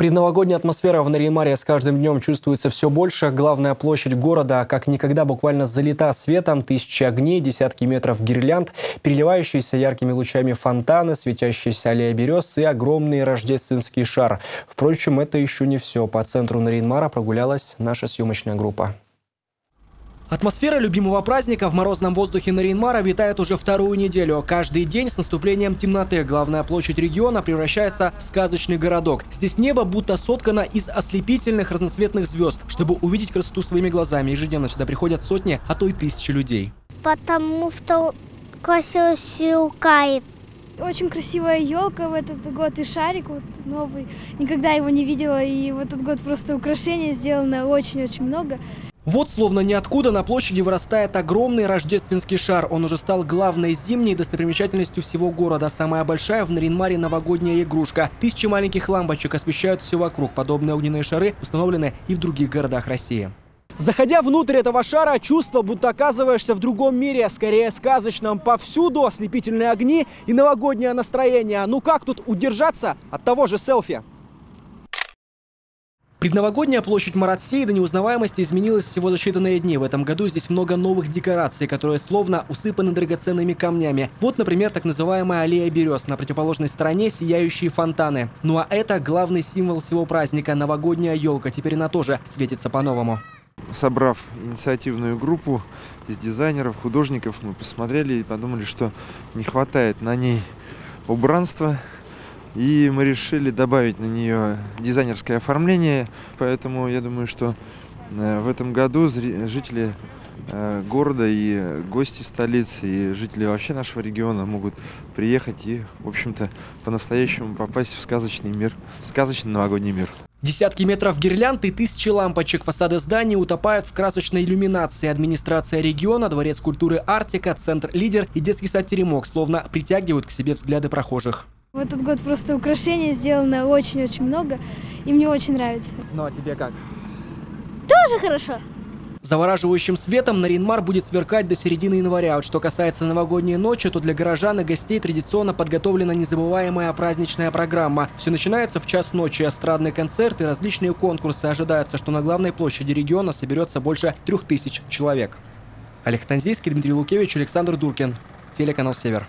Предновогодняя атмосфера в Нарьян-Маре с каждым днем чувствуется все больше. Главная площадь города как никогда буквально залита светом. Тысячи огней, десятки метров гирлянд, переливающиеся яркими лучами фонтаны, светящиеся аллея берез и огромный рождественский шар. Впрочем, это еще не все. По центру Нарьян-Мара прогулялась наша съемочная группа. Атмосфера любимого праздника в морозном воздухе Нарьян-Мара витает уже вторую неделю. Каждый день с наступлением темноты главная площадь региона превращается в сказочный городок. Здесь небо будто соткано из ослепительных разноцветных звезд. Чтобы увидеть красоту своими глазами, ежедневно сюда приходят сотни, а то и тысячи людей. Потому что красиво сверкает. Очень красивая елка в этот год и шарик вот новый. Никогда его не видела, и в этот год просто украшений сделано очень-очень много. Вот словно ниоткуда на площади вырастает огромный рождественский шар. Он уже стал главной зимней достопримечательностью всего города. Самая большая в Нарьян-Маре новогодняя игрушка. Тысячи маленьких лампочек освещают все вокруг. Подобные огненные шары установлены и в других городах России. Заходя внутрь этого шара, чувство, будто оказываешься в другом мире, скорее сказочном. Повсюду ослепительные огни и новогоднее настроение. Ну как тут удержаться от того же селфи? Предновогодняя площадь Маратсеи до неузнаваемости изменилась всего за считанные дни. В этом году здесь много новых декораций, которые словно усыпаны драгоценными камнями. Вот, например, так называемая аллея берез. На противоположной стороне сияющие фонтаны. Ну а это главный символ всего праздника – новогодняя елка. Теперь она тоже светится по-новому. Собрав инициативную группу из дизайнеров, художников, мы посмотрели и подумали, что не хватает на ней убранства. И мы решили добавить на нее дизайнерское оформление, поэтому я думаю, что в этом году жители города и гости столицы, и жители вообще нашего региона могут приехать и, в общем-то, по-настоящему попасть в сказочный мир, в сказочный новогодний мир. Десятки метров гирлянд и тысячи лампочек. Фасады зданий утопают в красочной иллюминации. Администрация региона, дворец культуры «Арктика», центр «Лидер» и детский сад «Теремок» словно притягивают к себе взгляды прохожих. В этот год просто украшений сделано очень-очень много, и мне очень нравится. Ну а тебе как? Тоже хорошо. Завораживающим светом Нарьян-Мар будет сверкать до середины января. Вот что касается новогодней ночи, то для горожан и гостей традиционно подготовлена незабываемая праздничная программа. Все начинается в час ночи. Эстрадные концерты, различные конкурсы. Ожидается, что на главной площади региона соберется больше 3000 человек. Олег Дмитрий Лукевич, Александр Дуркин, телеканал Север.